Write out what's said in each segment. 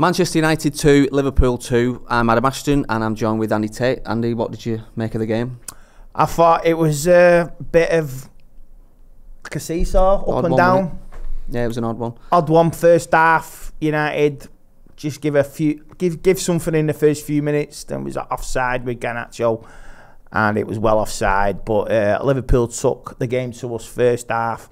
Manchester United 2, Liverpool 2. I'm Adam Ashton and I'm joined with Andy Tate. Andy, what did you make of the game? I thought it was a bit of like a seesaw, up and down. Yeah, it was an odd one. Odd one. First half, United just give something in the first few minutes. Then was offside with Garnacho, and it was well offside. But Liverpool took the game to us first half,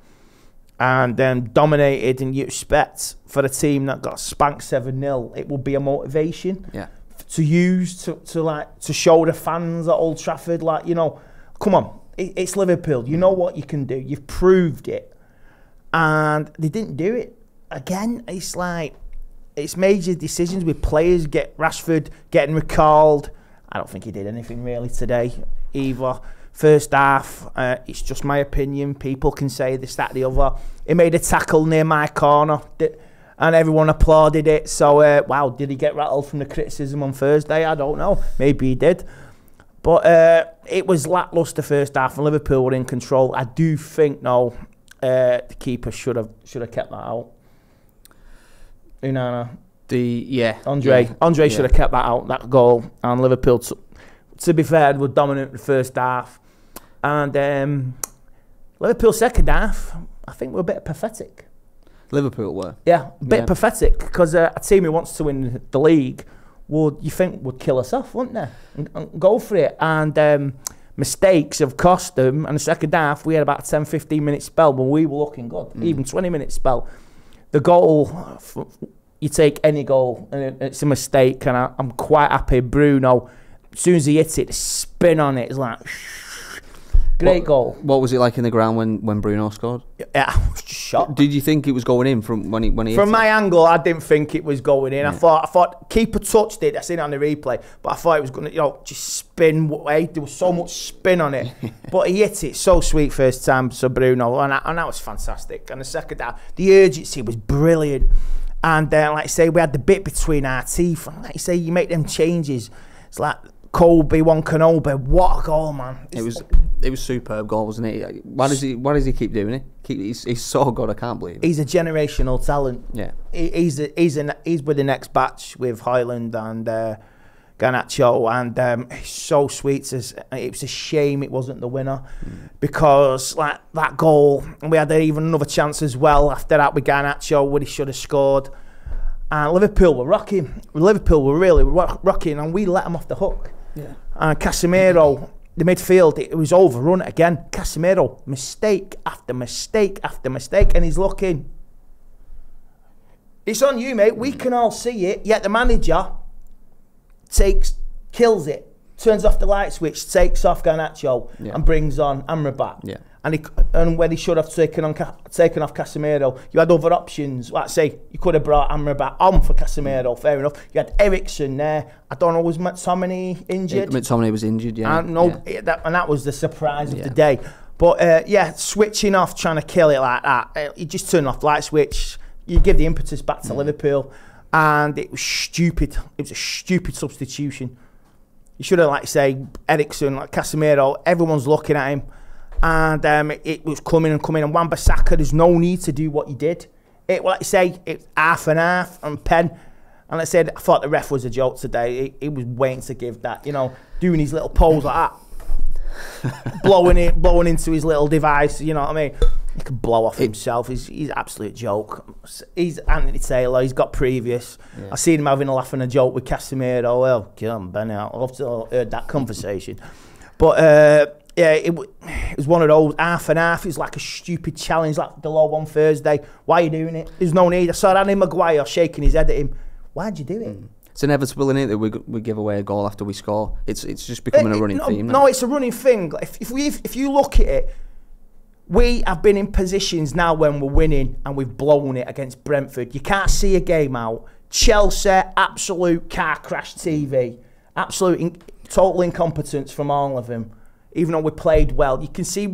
and then dominated. And you expect for a team that got spanked 7-0, it would be a motivation, yeah, to use to show the fans at Old Trafford, like, you know, come on, it's Liverpool. You know what you can do. You've proved it, and they didn't do it. Again, it's like, it's major decisions with players. Rashford getting recalled. I don't think he did anything really today either. First half, it's just my opinion. People can say this, that, the other. He made a tackle near my corner, and everyone applauded it. So, wow, did he get rattled from the criticism on Thursday? I don't know. Maybe he did. But it was lacklustre first half, and Liverpool were in control. I do think, though, the keeper should have kept that out. Onana. Andre should have kept that out, that goal. And Liverpool, to be fair, were dominant the first half. And Liverpool second half, I think, were a bit pathetic. Liverpool were? Yeah, a bit pathetic, because a team who wants to win the league would kill us off, wouldn't they? And go for it. And mistakes have cost them. And the second half, we had about a 10-15-minute spell when we were looking good, even 20-minute spell. The goal, you take any goal, and it's a mistake, and I'm quite happy. Bruno, as soon as he hits it, the spin on it is like, great goal. What was it like in the ground when Bruno scored? Yeah, I was just shocked. Did you think it was going in from when he hit it? From my angle, I didn't think it was going in. Yeah. I thought keeper touched it. I seen it on the replay, but I thought it was going to, just spin away. There was so much spin on it, but he hit it so sweet first time. So Bruno, and that was fantastic. And the second half, the urgency was brilliant. And then, like I say, we had the bit between our teeth. And like you say, you make them changes. It's like Kobbie, Wan-Bissaka, what a goal, man! It was superb goal, wasn't it? Why does he keep doing it? He's so good, I can't believe it. He's a generational talent. Yeah, he's with the next batch with Haaland and Garnacho, and it's so sweet. It was a shame it wasn't the winner, because like that goal, and we had even another chance as well after that with Garnacho, where he should have scored. And Liverpool were rocking. Liverpool were really rocking, and we let them off the hook. Yeah. And Casemiro, the midfield, it was overrun again. Casemiro, mistake after mistake after mistake, and he's looking. It's on you, mate. We can all see it. Yet the manager kills it, turns off the light switch, takes off Garnacho, and brings on Amrabat. Yeah. And when he should have taken off Casemiro, you had other options. Like say, you could have brought Amrabat on for Casemiro, fair enough. You had Ericsson there. I don't know, was Matt Tomini injured? Matt Tomini was injured, yeah. And that was the surprise of the day. But yeah, switching off, trying to kill it like that. You just turn off the light switch. You give the impetus back to Liverpool. And it was stupid. It was a stupid substitution. You should have, like say, Ericsson, like Casemiro. Everyone's looking at him. And it was coming. And Wan-Bissaka, there's no need to do what he did. It, like I say, it's half and half and pen. And like I said, I thought the ref was a joke today. He was waiting to give that, doing his little pose like that, blowing into his little device. You know what I mean? He could blow off himself. He's an absolute joke. He's Anthony Taylor. He's got previous. Yeah. I seen him having a laugh and a joke with Casemiro. Oh well, come on, Benny. I'd love to have heard that conversation. But. Yeah, it was one of those half and half. It was like a stupid challenge, like the low on Thursday. Why are you doing it? There's no need. I saw Danny Maguire shaking his head at him. Why'd you do it? It's inevitable, isn't it, that we give away a goal after we score. It's just becoming a running theme. No, it's a running thing. If you look at it, we have been in positions now when we're winning and we've blown it against Brentford. You can't see a game out. Chelsea, absolute car crash TV. Absolute total incompetence from all of them. Even though we played well, you can see,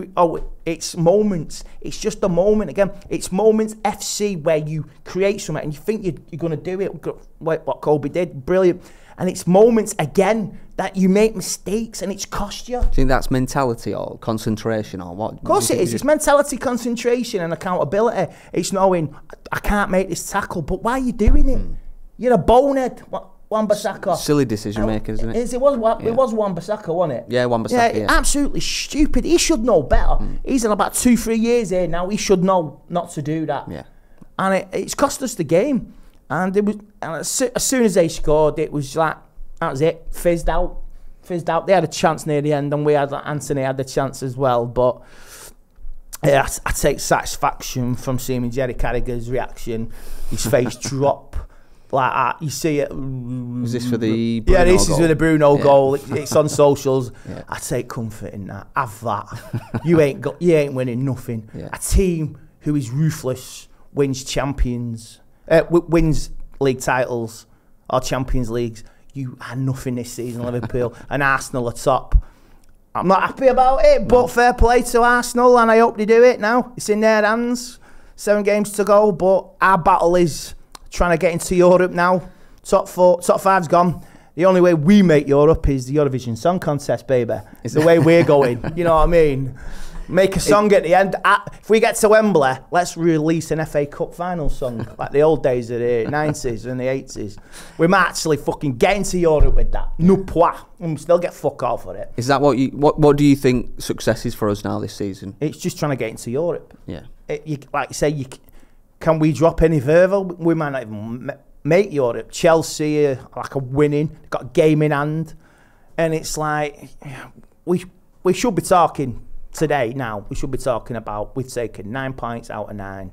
it's moments. It's just a moment again. It's moments FC where you create something and you think you're going to do it. What Kobbie did, brilliant. And it's moments again that you make mistakes and it's cost you. Do you think that's mentality or concentration or what? Of course it is. It's mentality, concentration and accountability. It's knowing I can't make this tackle, but why are you doing it? You're a bonehead, Wan-Bissaka. Silly decision maker, isn't it? It was Wan-Bissaka, wasn't it? Yeah, Wan-Bissaka. Yeah, absolutely stupid. He should know better. He's in about 2-3 years here now. He should know not to do that. Yeah, and it's cost us the game. And it was, and as soon as they scored, it was like that was it. Fizzed out, fizzed out. They had a chance near the end, and we had Anthony had a chance as well, but. Yeah, I take satisfaction from seeing Jerry Carragher's reaction, his face drop like that. You see it. Was this for the Bruno goal? Yeah, this is for the Bruno goal. It's on socials. Yeah. I take comfort in that. Have that. You ain't winning nothing. Yeah. A team who is ruthless wins champions, wins league titles or Champions Leagues. You are nothing this season, Liverpool, and Arsenal are top. I'm not happy about it, but fair play to Arsenal, and I hope they do it now. It's in their hands. 7 games to go, but our battle is trying to get into Europe now. Top 4, top 5's gone. The only way we make Europe is the Eurovision Song Contest, baby. It's the way we're going. You know what I mean? Make a song at the end. If we get to Wembley, let's release an FA Cup final song, like the old days of the 90s and the 80s. We might actually fucking get into Europe with that. No point. And still get fuck all for it. Is that what you, what do you think success is for us now this season? It's just trying to get into Europe. Yeah. Like you say, can we drop any further? We might not even make Europe. Chelsea are like a winning, got a game in hand. And it's like, we should be talking... Today, now, we should be talking about we've taken 9 points out of 9.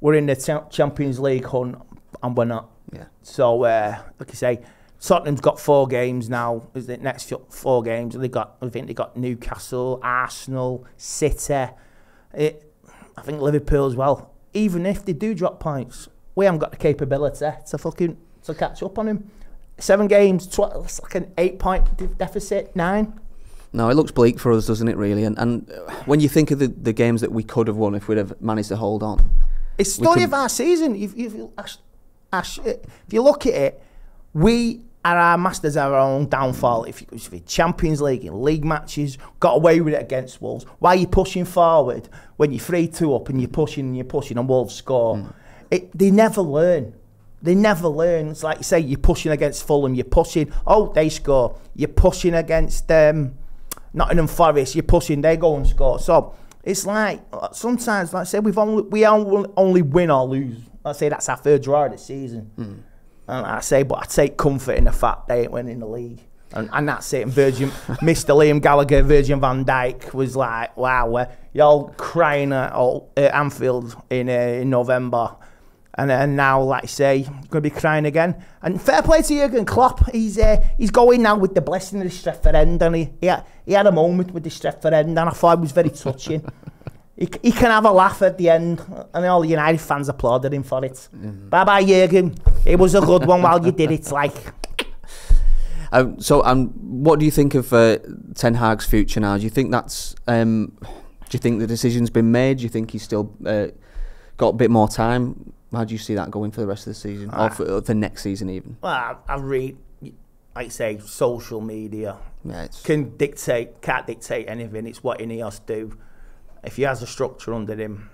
We're in the Champions League hunt, and we're not. Yeah. So, like I say, Tottenham's got 4 games now. Is the next 4 games? And they got, I think, they got Newcastle, Arsenal, City. I think Liverpool as well. Even if they do drop points, we haven't got the capability to fucking catch up on them. 7 games, it's like an 8-point deficit. 9. No, it looks bleak for us, doesn't it, really? And when you think of the games that we could have won if we'd have managed to hold on. It's the story of our season. If you look at it, we are our masters of our own downfall. If you the Champions League, in league matches, got away with it against Wolves. Why are you pushing forward when you're 3-2 up and you're pushing and Wolves score? They never learn. They never learn. It's like you say, you're pushing against Fulham, you're pushing, oh, they score. You're pushing against Nottingham Forest, you're pushing, they go and score. So it's like sometimes, like I say, we only win or lose. I say that's our 3rd draw of the season. And I say, but I take comfort in the fact they ain't winning the league, and that's it. And Mr. Liam Gallagher, Virgin Van Dijk was like, wow, you're all crying at Anfield in November, and now, like I say, gonna be crying again. And fair play to Jurgen Klopp. He's going now with the blessing of the Stretford End, and he had a moment with the Stretford End, and I thought it was very touching. he can have a laugh at the end, and all the United fans applauded him for it. Bye bye, Jurgen. It was a good one while you did it, like. So what do you think of Ten Hag's future now? Do you think that's? Do you think the decision's been made? Do you think he's still got a bit more time? How do you see that going for the rest of the season, or for the next season even? Well, I read, like I say, social media can't dictate anything. It's what Ineos do. If he has a structure under him,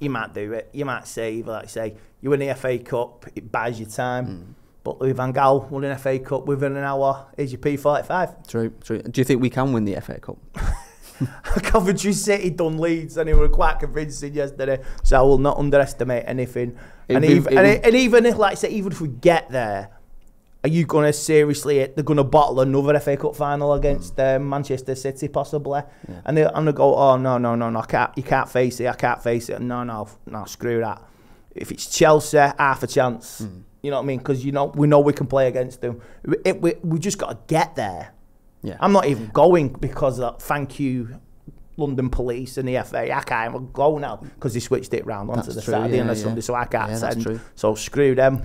you might do it. You might say, like I say, you win the FA Cup, it buys you time. But Louis Van Gaal won an FA Cup within an hour. Here's your P45. True, true. Do you think we can win the FA Cup? Coventry City done Leeds, and they were quite convincing yesterday, so I will not underestimate anything. And even if, like I said, even if we get there, are you going to seriously, they're going to bottle another FA Cup final against Manchester City possibly, and they're going to go, oh no, I can't face it, no, screw that. If it's Chelsea, half a chance, you know what I mean, because we know we can play against them. We just got to get there. Yeah. I'm not even going because thank you, London Police and the FA. I can't go now because they switched it round onto the Saturday and the Sunday, so I can't send. So screw them.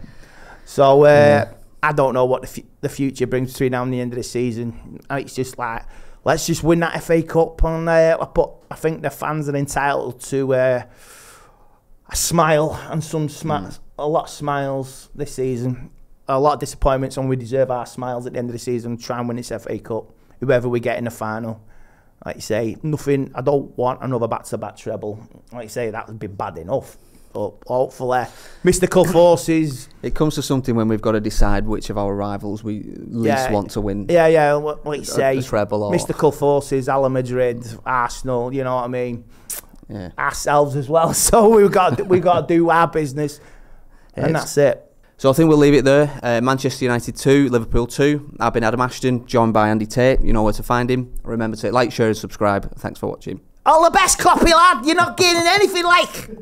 So I don't know what the future brings between now and the end of the season. It's just like, let's just win that FA Cup on there. I think the fans are entitled to a smile and a lot of smiles this season. A lot of disappointments, and we deserve our smiles at the end of the season. Try and win this FA Cup, whoever we get in the final. Like you say, nothing. I don't want another back-to-back treble. Like you say, that would be bad enough. up, hopefully. Mystical forces. It comes to something when we've got to decide which of our rivals we least want to win. Yeah, yeah, like you say, a treble or... mystical forces, Real Madrid, Arsenal, you know what I mean? Yeah. Ourselves as well. So we've got to do our business, and that's it. So I think we'll leave it there. Manchester United 2, Liverpool 2. I've been Adam Ashton, joined by Andy Tate. You know where to find him. Remember to like, share and subscribe. Thanks for watching. All the best, Kloppy lad. You're not gaining anything, like...